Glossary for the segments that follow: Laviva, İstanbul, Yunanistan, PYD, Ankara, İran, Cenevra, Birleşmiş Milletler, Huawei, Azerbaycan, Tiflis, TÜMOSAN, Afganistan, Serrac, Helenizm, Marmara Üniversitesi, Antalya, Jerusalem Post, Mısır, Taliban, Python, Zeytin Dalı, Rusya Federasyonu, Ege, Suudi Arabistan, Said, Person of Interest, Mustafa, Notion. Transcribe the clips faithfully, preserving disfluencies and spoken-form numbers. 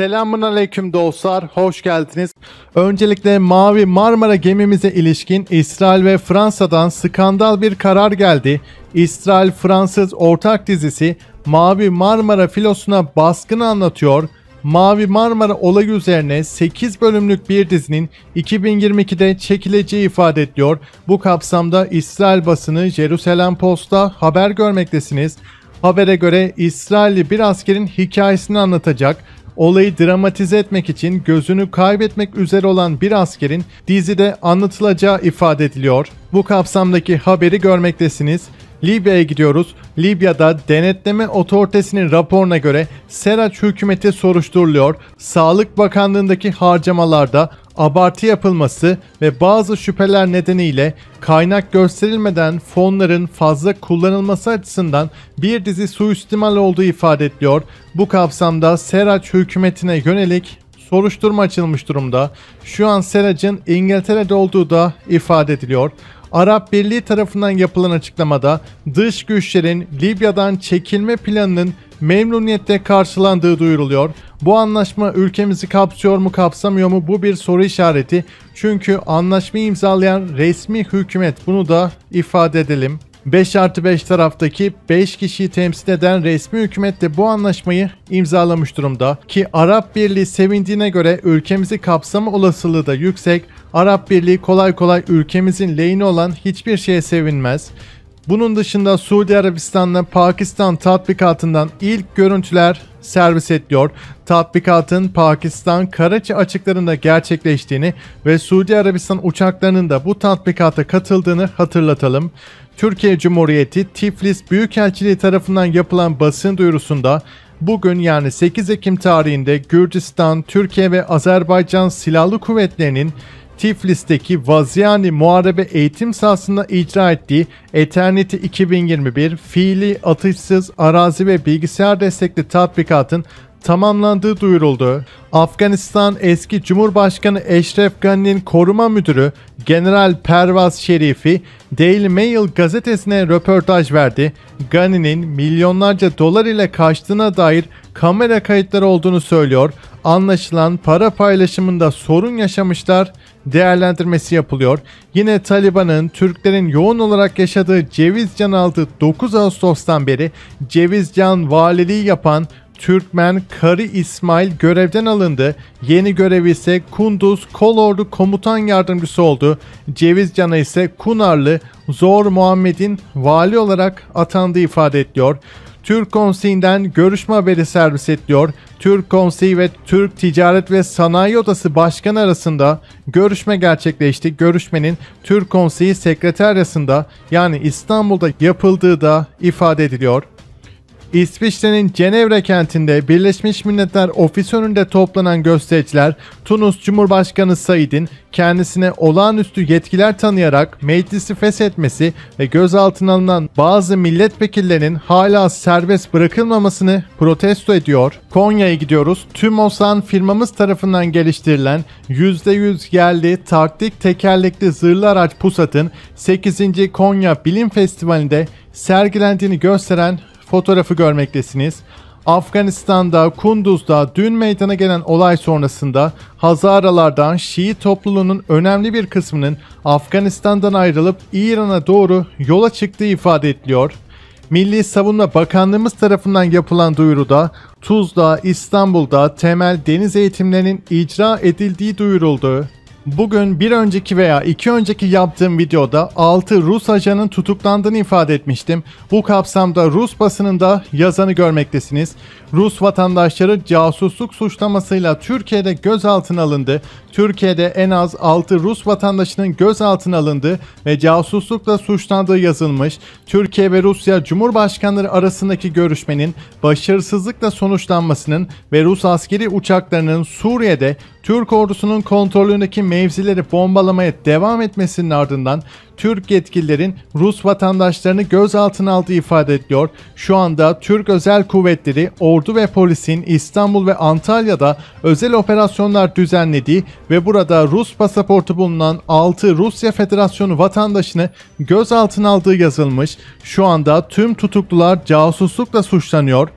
Selamünaleyküm dostlar, hoş geldiniz. Öncelikle Mavi Marmara gemimize ilişkin İsrail ve Fransa'dan skandal bir karar geldi. İsrail-Fransız ortak dizisi Mavi Marmara filosuna baskını anlatıyor. Mavi Marmara olayı üzerine sekiz bölümlük bir dizinin iki bin yirmi ikide çekileceği ifade ediliyor. Bu kapsamda İsrail basını Jerusalem Post'ta haber görmektesiniz. Habere göre İsrailli bir askerin hikayesini anlatacak. Olayı dramatize etmek için gözünü kaybetmek üzere olan bir askerin dizide anlatılacağı ifade ediliyor. Bu kapsamdaki haberi görmektesiniz. Libya'ya gidiyoruz. Libya'da denetleme otoritesinin raporuna göre Serrac hükümeti soruşturuluyor. Sağlık Bakanlığındaki harcamalarda abartı yapılması ve bazı şüpheler nedeniyle kaynak gösterilmeden fonların fazla kullanılması açısından bir dizi suistimal olduğu ifade ediliyor. Bu kapsamda Serrac hükümetine yönelik soruşturma açılmış durumda. Şu an Serrac'ın İngiltere'de olduğu da ifade ediliyor. Arap Birliği tarafından yapılan açıklamada dış güçlerin Libya'dan çekilme planının memnuniyetle karşılandığı duyuruluyor. Bu anlaşma ülkemizi kapsıyor mu kapsamıyor mu, bu bir soru işareti. Çünkü anlaşmayı imzalayan resmi hükümet, bunu da ifade edelim. beş artı beş taraftaki beş kişiyi temsil eden resmi hükümet de bu anlaşmayı imzalamış durumda. Ki Arap Birliği sevindiğine göre ülkemizi kapsama olasılığı da yüksek. Arap Birliği kolay kolay ülkemizin lehine olan hiçbir şeye sevinmez. Bunun dışında Suudi Arabistan'la Pakistan tatbikatından ilk görüntüler servis ediliyor. Tatbikatın Pakistan Karaçi açıklarında gerçekleştiğini ve Suudi Arabistan uçaklarının da bu tatbikata katıldığını hatırlatalım. Türkiye Cumhuriyeti Tiflis Büyükelçiliği tarafından yapılan basın duyurusunda bugün yani sekiz Ekim tarihinde Gürcistan, Türkiye ve Azerbaycan Silahlı Kuvvetleri'nin Tiflis'teki Vaziani Muharebe Eğitim Sahası'nda icra ettiği Eternity iki bin yirmi bir fiili atışsız arazi ve bilgisayar destekli tatbikatın tamamlandığı duyuruldu. Afganistan eski Cumhurbaşkanı Eşref Ghani'nin koruma müdürü General Pervaz Şerifi Daily Mail gazetesine röportaj verdi. Ghani'nin milyonlarca dolar ile kaçtığına dair kamera kayıtları olduğunu söylüyor. Anlaşılan para paylaşımında sorun yaşamışlar değerlendirmesi yapılıyor. Yine Taliban'ın Türklerin yoğun olarak yaşadığı Cevizcan aldığı dokuz Ağustos'tan beri Cevizcan valiliği yapan Türkmen Karı İsmail görevden alındı. Yeni görevi ise Kunduz Kolordu Komutan Yardımcısı oldu. Cevizcan'a ise Kunarlı Zor Muhammed'in vali olarak atandığı ifade ediliyor. Türk Konseyi'nden görüşme haberi servis ediliyor. Türk Konseyi ve Türk Ticaret ve Sanayi Odası Başkanı arasında görüşme gerçekleşti. Görüşmenin Türk Konseyi Sekreteryası'nda yani İstanbul'da yapıldığı da ifade ediliyor. İsviçre'nin Cenevra kentinde Birleşmiş Milletler ofisi önünde toplanan göstericiler Tunus Cumhurbaşkanı Said'in kendisine olağanüstü yetkiler tanıyarak meclisi feshetmesi ve gözaltına alınan bazı milletvekillerinin hala serbest bırakılmamasını protesto ediyor. Konya'ya gidiyoruz. TÜMOSAN firmamız tarafından geliştirilen yüzde yüz yerli taktik tekerlekli zırhlı araç Pusat'ın sekizinci Konya Bilim Festivali'nde sergilendiğini gösteren fotoğrafı görmektesiniz. Afganistan'da, Kunduz'da dün meydana gelen olay sonrasında Hazaralardan Şii topluluğunun önemli bir kısmının Afganistan'dan ayrılıp İran'a doğru yola çıktığı ifade ediliyor. Milli Savunma Bakanlığımız tarafından yapılan duyuruda Tuzla, İstanbul'da temel deniz eğitimlerinin icra edildiği duyuruldu. Bugün bir önceki veya iki önceki yaptığım videoda altı Rus ajanın tutuklandığını ifade etmiştim. Bu kapsamda Rus basınında yazanı görmektesiniz. Rus vatandaşları casusluk suçlamasıyla Türkiye'de gözaltına alındı. Türkiye'de en az altı Rus vatandaşının gözaltına alındığı ve casuslukla suçlandığı yazılmış. Türkiye ve Rusya Cumhurbaşkanları arasındaki görüşmenin başarısızlıkla sonuçlanmasının ve Rus askeri uçaklarının Suriye'de Türk ordusunun kontrolündeki mevzileri bombalamaya devam etmesinin ardından Türk yetkililerin Rus vatandaşlarını gözaltına aldığı ifade ediliyor. Şu anda Türk Özel Kuvvetleri, ordu ve polisin İstanbul ve Antalya'da özel operasyonlar düzenlediği ve burada Rus pasaportu bulunan altı Rusya Federasyonu vatandaşını gözaltına aldığı yazılmış. Şu anda tüm tutuklular casuslukla suçlanıyor.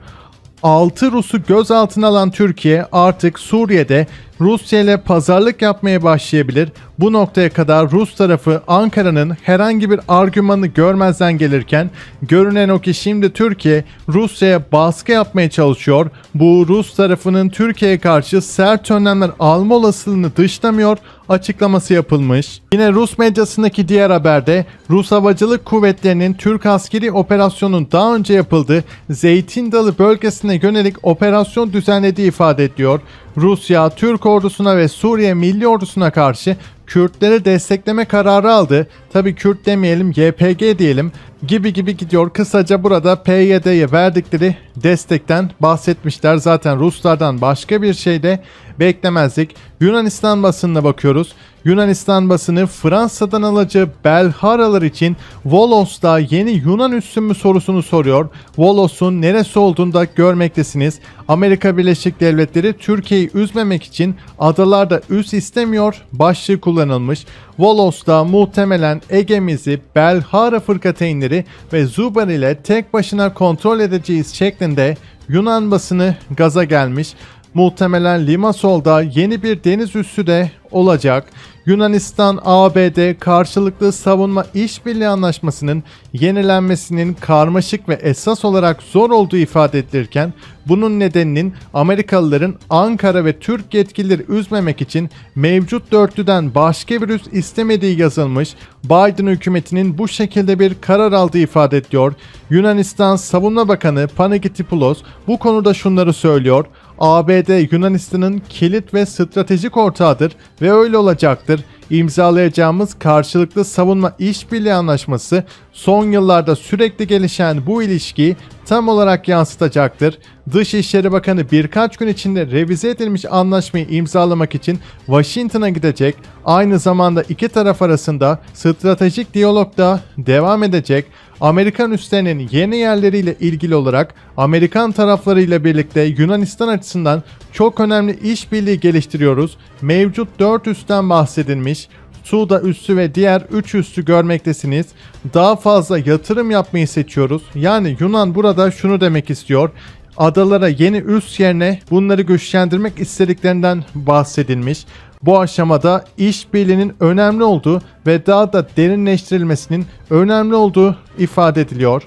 altı Rus'u gözaltına alan Türkiye artık Suriye'de Rusya ile pazarlık yapmaya başlayabilir. Bu noktaya kadar Rus tarafı Ankara'nın herhangi bir argümanını görmezden gelirken görünen o ki şimdi Türkiye Rusya'ya baskı yapmaya çalışıyor. Bu Rus tarafının Türkiye'ye karşı sert önlemler alma olasılığını dışlamıyor açıklaması yapılmış. Yine Rus medyasındaki diğer haberde Rus Havacılık Kuvvetleri'nin Türk askeri operasyonunun daha önce yapıldığı Zeytin Dalı bölgesine yönelik operasyon düzenlediği ifade ediliyor. Rusya, Türk ordusuna ve Suriye Milli Ordusu'na karşı Kürtlere destekleme kararı aldı. Tabi Kürt demeyelim, Y P G diyelim gibi gibi gidiyor. Kısaca burada P Y D'ye verdikleri destekten bahsetmişler. Zaten Ruslardan başka bir şey de beklemezdik. Yunanistan basınına bakıyoruz. Yunanistan basını Fransa'dan alıcı Belharalar için Volos'ta yeni Yunan üssü mü sorusunu soruyor. Volos'un neresi olduğunu da görmektesiniz. Amerika Birleşik Devletleri Türkiye'yi üzmemek için adalarda üs istemiyor başlığı kullanılmış. Volos'ta muhtemelen Ege'mizi Belhara fırkateynleri ve Zubar ile tek başına kontrol edeceğiz şeklinde Yunan basını gaza gelmiş. Muhtemelen Limasol'da yeni bir deniz üssü de olacak. Yunanistan, A B D karşılıklı savunma işbirliği anlaşmasının yenilenmesinin karmaşık ve esas olarak zor olduğu ifade edilirken bunun nedeninin Amerikalıların Ankara ve Türk yetkilileri üzmemek için mevcut dörtlüden başka bir üs istemediği yazılmış. Biden hükümetinin bu şekilde bir karar aldığı ifade ediliyor. Yunanistan Savunma Bakanı Panagiotis bu konuda şunları söylüyor. A B D Yunanistan'ın kilit ve stratejik ortağıdır ve öyle olacaktır. İmzalayacağımız karşılıklı savunma işbirliği anlaşması son yıllarda sürekli gelişen bu ilişkiyi tam olarak yansıtacaktır. Dışişleri Bakanı birkaç gün içinde revize edilmiş anlaşmayı imzalamak için Washington'a gidecek. Aynı zamanda iki taraf arasında stratejik diyalog da devam edecek. Amerikan üslerinin yeni yerleriyle ilgili olarak Amerikan taraflarıyla birlikte Yunanistan açısından çok önemli işbirliği geliştiriyoruz. Mevcut dört üstten bahsedilmiş. Suda üssü ve diğer üç üssü görmektesiniz. Daha fazla yatırım yapmayı seçiyoruz. Yani Yunan burada şunu demek istiyor. Adalara yeni üs yerine bunları güçlendirmek istediklerinden bahsedilmiş. Bu aşamada işbirliğinin önemli olduğu ve daha da derinleştirilmesinin önemli olduğu ifade ediliyor.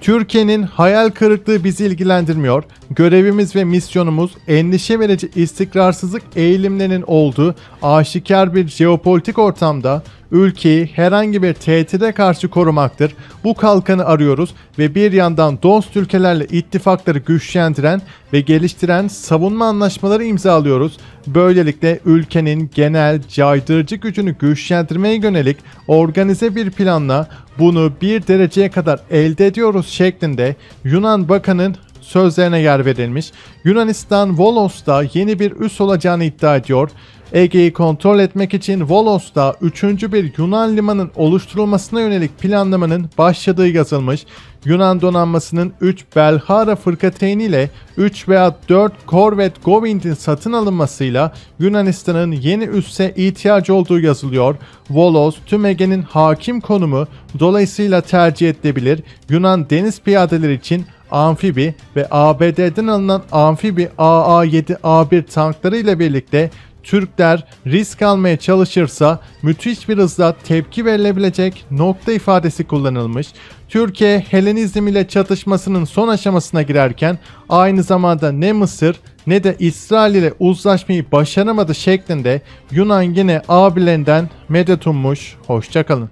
Türkiye'nin hayal kırıklığı bizi ilgilendirmiyor. Görevimiz ve misyonumuz endişe verici istikrarsızlık eğilimlerinin olduğu aşikar bir jeopolitik ortamda ülkeyi herhangi bir tehdide karşı korumaktır. Bu kalkanı arıyoruz ve bir yandan dost ülkelerle ittifakları güçlendiren ve geliştiren savunma anlaşmaları imzalıyoruz. Böylelikle ülkenin genel caydırıcı gücünü güçlendirmeye yönelik organize bir planla bunu bir dereceye kadar elde ediyoruz şeklinde Yunan Bakanı'nın sözlerine yer verilmiş. Yunanistan Volos'ta yeni bir üs olacağını iddia ediyor. Ege'yi kontrol etmek için Volos'ta üçüncü bir Yunan limanının oluşturulmasına yönelik planlamanın başladığı yazılmış. Yunan donanmasının üç Belhara fırkateyni ile üç veya dört Corvette Govind'in satın alınmasıyla Yunanistan'ın yeni üsse ihtiyacı olduğu yazılıyor. Volos, tüm Ege'nin hakim konumu dolayısıyla tercih edilebilir. Yunan deniz piyadeleri için amfibi ve A B D'den alınan amfibi A A yedi A bir tankları ile birlikte Türkler risk almaya çalışırsa müthiş bir hızla tepki verilebilecek nokta ifadesi kullanılmış. Türkiye Helenizm ile çatışmasının son aşamasına girerken aynı zamanda ne Mısır ne de İsrail ile uzlaşmayı başaramadı şeklinde Yunan yine abilerinden medet ummuş. Hoşça kalın.